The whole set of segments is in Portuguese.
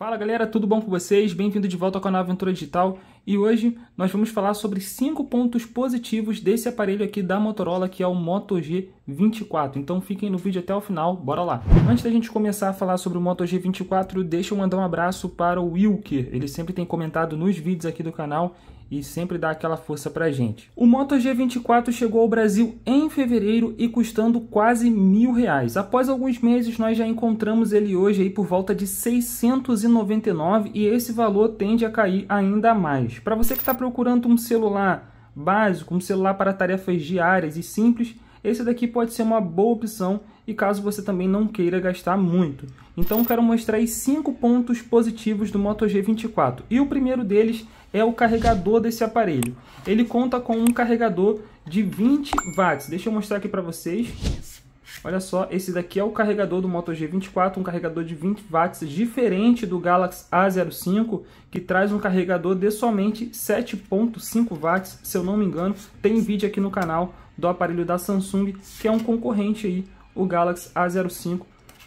Fala galera, tudo bom com vocês? Bem-vindo de volta ao canal Aventura Digital e hoje nós vamos falar sobre 5 pontos positivos desse aparelho aqui da Motorola, que é o Moto G24. Então fiquem no vídeo até o final, bora lá! Antes da gente começar a falar sobre o Moto G24, deixa eu mandar um abraço para o Wilker, ele sempre tem comentado nos vídeos aqui do canal e sempre dá aquela força pra gente. O Moto G24 chegou ao Brasil em fevereiro e custando quase R$1.000. Após alguns meses, nós já encontramos ele hoje aí por volta de 699 e esse valor tende a cair ainda mais. Para você que está procurando um celular básico, um celular para tarefas diárias e simples, esse daqui pode ser uma boa opção e caso você também não queira gastar muito. Então quero mostrar aí 5 pontos positivos do Moto G24. E o primeiro deles é o carregador desse aparelho. Ele conta com um carregador de 20 watts. Deixa eu mostrar aqui para vocês. Olha só, esse daqui é o carregador do Moto G24, um carregador de 20 watts, diferente do Galaxy A05, que traz um carregador de somente 7.5 watts, se eu não me engano. Tem vídeo aqui no canal do aparelho da Samsung, que é um concorrente aí, o Galaxy A05,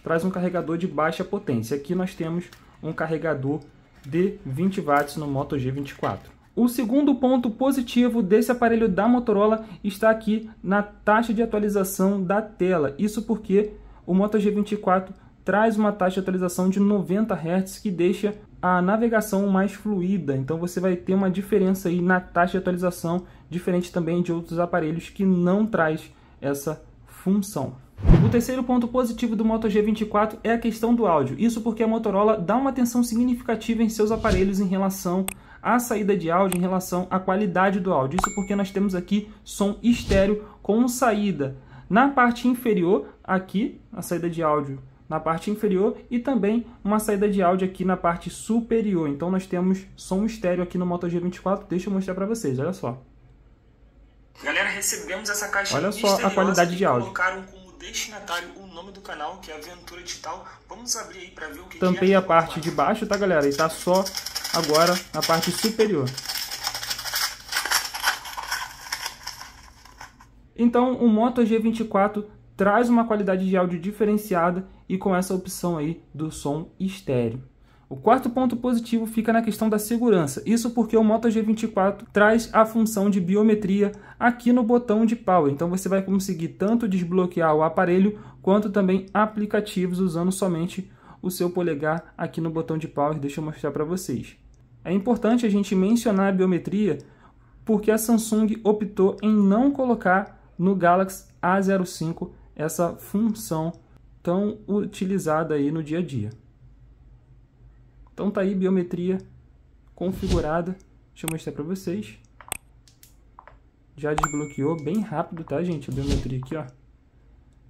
traz um carregador de baixa potência. Aqui nós temos um carregador de 20 watts no Moto G24. O segundo ponto positivo desse aparelho da Motorola está aqui na taxa de atualização da tela. Isso porque o Moto G24 traz uma taxa de atualização de 90 Hz que deixa a navegação mais fluida. Então você vai ter uma diferença aí na taxa de atualização, diferente também de outros aparelhos que não traz essa função. O terceiro ponto positivo do Moto G24 é a questão do áudio. Isso porque a Motorola dá uma atenção significativa em seus aparelhos em relação à saída de áudio, em relação à qualidade do áudio. Isso porque nós temos aqui som estéreo com saída na parte inferior, aqui a saída de áudio na parte inferior e também uma saída de áudio aqui na parte superior. Então nós temos som estéreo aqui no Moto G24. Deixa eu mostrar para vocês, olha só. Galera, recebemos essa caixa misteriosa. Olha só a qualidade de áudio. Destinatário, o nome do canal, que é Aventura Digital. Vamos abrir aí para ver o que tampei a parte de baixo, tá galera? E tá só agora na parte superior. Então o Moto G24 traz uma qualidade de áudio diferenciada e com essa opção aí do som estéreo. O quarto ponto positivo fica na questão da segurança. Isso porque o Moto G24 traz a função de biometria aqui no botão de power. Então você vai conseguir tanto desbloquear o aparelho, quanto também aplicativos usando somente o seu polegar aqui no botão de power. Deixa eu mostrar para vocês. É importante a gente mencionar a biometria porque a Samsung optou em não colocar no Galaxy A05 essa função tão utilizada aí no dia a dia. Então tá aí biometria configurada, deixa eu mostrar para vocês. Já desbloqueou bem rápido, tá gente? A biometria aqui, ó,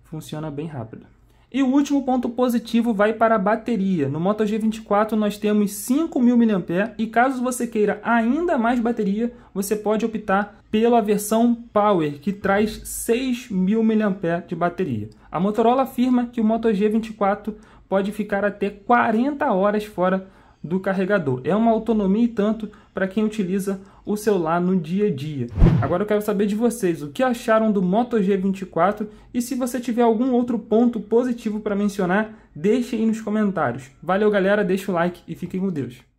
funciona bem rápido. E o último ponto positivo vai para a bateria. No Moto G24 nós temos 5.000 mAh e caso você queira ainda mais bateria, você pode optar pela versão Power, que traz 6.000 mAh de bateria. A Motorola afirma que o Moto G24 pode ficar até 40 horas fora do carregador. É uma autonomia e tanto para quem utiliza o celular no dia a dia. Agora eu quero saber de vocês o que acharam do Moto G24 e se você tiver algum outro ponto positivo para mencionar, deixe aí nos comentários. Valeu galera, deixa o like e fiquem com Deus.